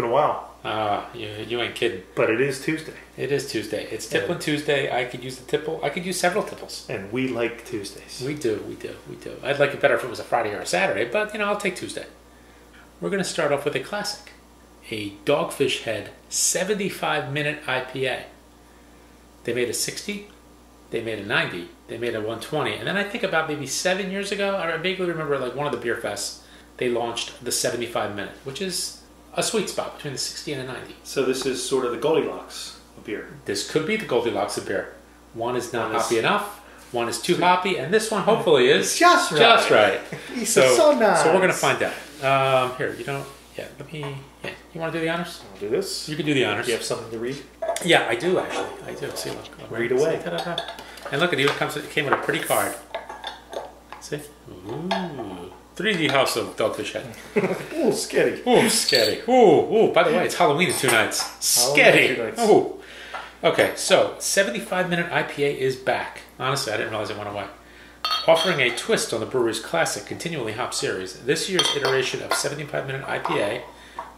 been a while. You ain't kidding. But it is Tuesday. It is Tuesday. It's Tippling Tuesday. I could use the tipple. I could use several tipples. And we like Tuesdays. We do. We do. We do. I'd like it better if it was a Friday or a Saturday, but, you know, I'll take Tuesday. We're going to start off with a classic. A Dogfish Head 75-minute IPA. They made a 60. They made a 90. They made a 120. And then I think about maybe 7 years ago, I vaguely remember like one of the beer fests, they launched the 75-minute, which is a sweet spot between the 60 and the 90. So this is sort of the Goldilocks of beer. This could be the Goldilocks of beer. One is not hoppy enough. One is too hoppy. And this one hopefully is just right. Just right. It's so nice. So we're going to find out. Here, you don't... Yeah, let me... Yeah. You want to do the honors? I'll do this. You can do the honors. Do you have something to read? Yeah, I do actually. I do. See, look. Read away. See, and look at you. It came with a pretty card. See? Ooh. 3D House of Dogfish Head. Ooh, sketty. Ooh, sketty. Ooh, ooh. By the way, it's Halloween in 2 nights. Sketty. Ooh. Okay, so 75-minute IPA is back. Honestly, I didn't realize it went away. Offering a twist on the brewery's classic continually hop series, this year's iteration of 75-minute IPA,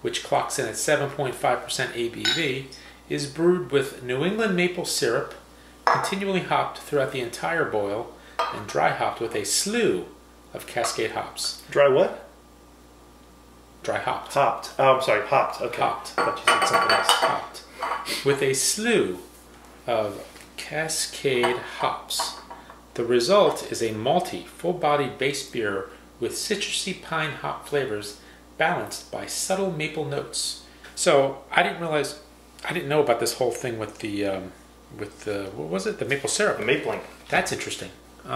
which clocks in at 7.5% ABV, is brewed with New England maple syrup, continually hopped throughout the entire boil, and dry hopped with a slew of Cascade hops. Dry what? Dry hopped. Hopped. Oh, I'm sorry, hopped. Okay. Hopped. I thought you said something else. Hopped. With a slew of Cascade hops. The result is a malty, full-bodied base beer with citrusy pine hop flavors balanced by subtle maple notes. So I didn't know about this whole thing with the, what was it? The maple syrup. The mapling. That's interesting. Very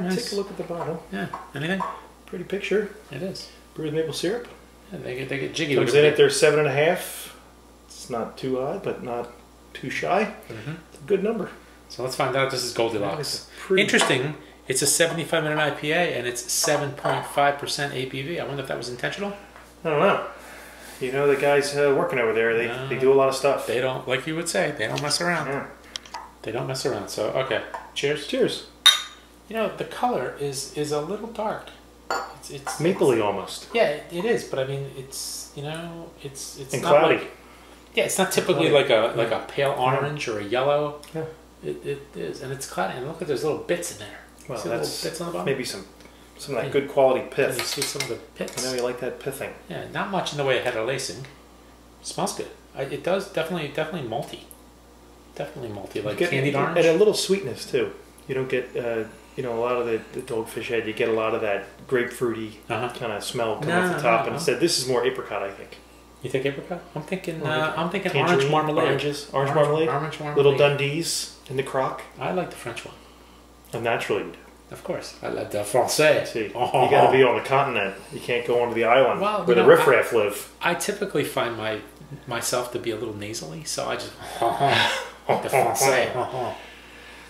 nice. Take a look at the bottle. Yeah. Anything? Pretty picture. It is. Brewed with maple syrup. Yeah, they get jiggy. Comes in at their 7.5. It's not too high, but not too shy. Mm-hmm. It's a good number. So let's find out if this is Goldilocks. Interesting. It's a 75-minute IPA, and it's 7.5% ABV. I wonder if that was intentional? I don't know. You know, the guys working over there, they do a lot of stuff. They don't, like you would say, they don't mess around. Yeah. They don't mess around. So, okay. Cheers. Cheers. You know, the color is a little dark. It's mapley almost. Yeah, it is. But, I mean, it's, you know, it's and not cloudy. Like, yeah, it's not typically like a pale orange or a yellow. Yeah. It is, and it's cloudy. And look at those little bits in there. Well, see that's bits on the bottom? Maybe some of that good quality pith. You see some of the pits. I know you like that pithing. Yeah, not much in the way of head of lacing. It smells good. It does definitely malty. Definitely malty, like candied orange. And a little sweetness too. You don't get you know, a lot of the Dogfish Head. You get a lot of that grapefruity kind of smell coming off the top. And instead, this is more apricot, I think. You think apricot? I'm thinking orange marmalade. Orange marmalade. Little Dundees in the crock. I like the French one. And naturally you do. Of course. I like the Francais. See, you got to be on the continent. You can't go onto the island where the riffraff live. I typically find myself to be a little nasally, so I just the Francais.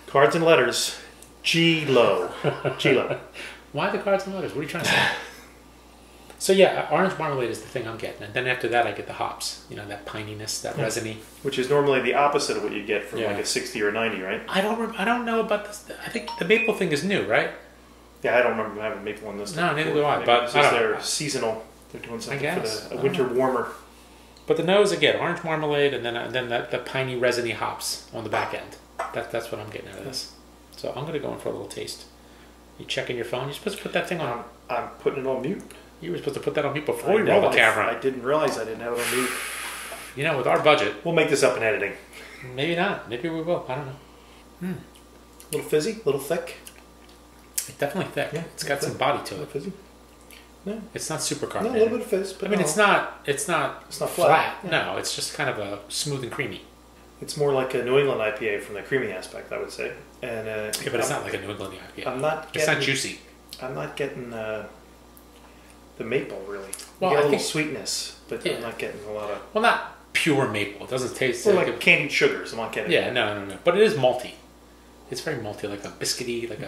Cards and letters. G-LO. G-LO. Why the cards and letters? What are you trying to say? So yeah, orange marmalade is the thing I'm getting, and then after that I get the hops. You know, that pininess, that resiny, which is normally the opposite of what you get from like a 60 or 90, right? I don't know about this. I think the maple thing is new, right? Yeah, I don't remember having maple in this. No, neither do I. But they're seasonal. They're doing something for the winter warmer. But the nose again, orange marmalade, and then the piney resiny hops on the back end. That's what I'm getting out of this. So I'm gonna go in for a little taste. You checking your phone? You're supposed to put that thing on. I'm putting it on mute. You were supposed to put that on mute before you rolled the camera. I didn't realize I didn't have it on mute. You know, with our budget... We'll make this up in editing. Maybe not. Maybe we will. I don't know. A little fizzy, a little thick. It's definitely thick. Yeah, it's got some body to it. A little fizzy. No. It's not super carbonated. No, a little bit of fizz. But I mean, it's not flat. Yeah. No, it's just kind of a smooth and creamy. It's more like a New England IPA from the creamy aspect, I would say. And yeah, but it's not like a New England IPA. It's not juicy. I'm not getting... the maple, really. Well, you get a little sweetness, but I'm not getting a lot of... Well, not pure maple. It doesn't taste like candied sugars. I'm not getting it. Yeah, no. But it is malty. It's very malty, like a biscuity, like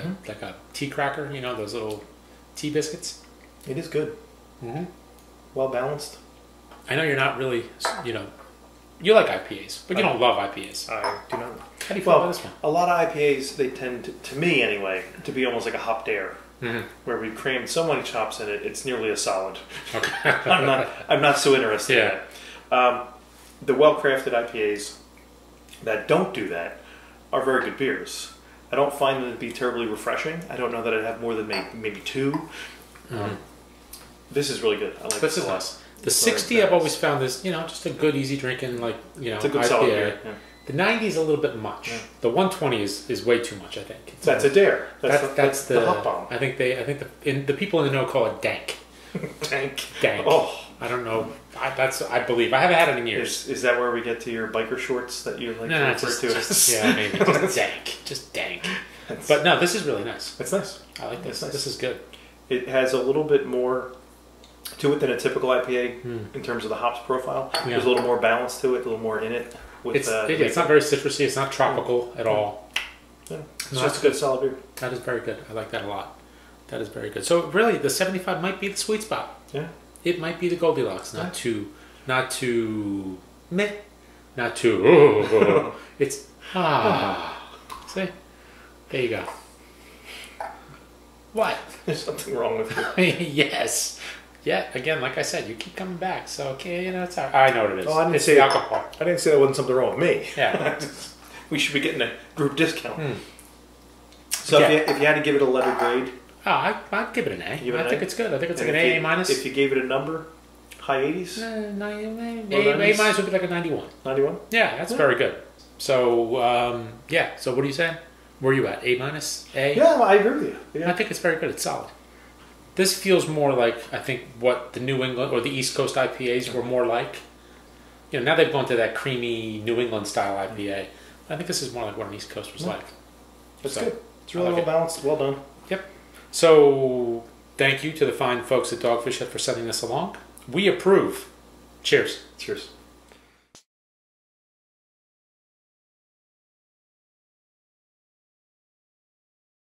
a tea cracker. You know, those little tea biscuits. It is good. Mm-hmm. Well balanced. I know you're not really, you know... You like IPAs, but you don't love IPAs. I do not. How do you feel about this one? A lot of IPAs, they tend to me anyway, to be almost like a hop dare. where we've crammed so many chops in it, it's nearly a solid. Okay. I'm not so interested in it. The well-crafted IPAs that don't do that are very good beers. I don't find them to be terribly refreshing. I don't know that I'd have more than maybe two. This is really good. I like this a lot. The 60, I've always found this, you know, just a good, easy drinking, like, you know, it's a good IPA. Solid beer. Yeah. The 90 is a little bit much. Yeah. The 120 is way too much, I think. It's that's a dare. That's the hop bomb. I think the people in the know call it dank. Dank. Dank. Oh, I don't know. I believe I haven't had it in years. Is that where we get to your biker shorts that you like? No, just yeah, maybe just dank. Just dank. But no, this is really nice. It's nice. I like this. Nice. This is good. It has a little bit more to it than a typical IPA in terms of the hops profile. Yeah. There's a little more balance to it. A little more in it. With, it's not very citrusy. It's not tropical at all. Yeah. It's just a good solid beer. That is very good. I like that a lot. That is very good. So really, the 75 might be the sweet spot. Yeah. It might be the Goldilocks. Not too, not too meh, not too. Oh. It's See, there you go. What? There's something wrong with you. Yes. Yeah, again, like I said, you keep coming back, so okay, you know, it's all right. I know what it is. Oh, I didn't say alcohol. I didn't say there wasn't something wrong with me. Yeah, we should be getting a group discount. So if you had to give it a letter grade, I'd give it an A. I think it's good. I think it's like an A minus. If you gave it a number, high 80s, A minus would be like a 91. 91. Yeah, that's very good. So yeah. So what are you saying? Where are you at? A minus? A? Yeah, I agree with you. Yeah. I think it's very good. It's solid. This feels more like, I think, what the New England or the East Coast IPAs were more like. You know, now they've gone to that creamy New England style IPA. I think this is more like what an East Coast was like. It's good. It's really well balanced. Well done. Yep. So, thank you to the fine folks at Dogfish Head for sending this along. We approve. Cheers. Cheers.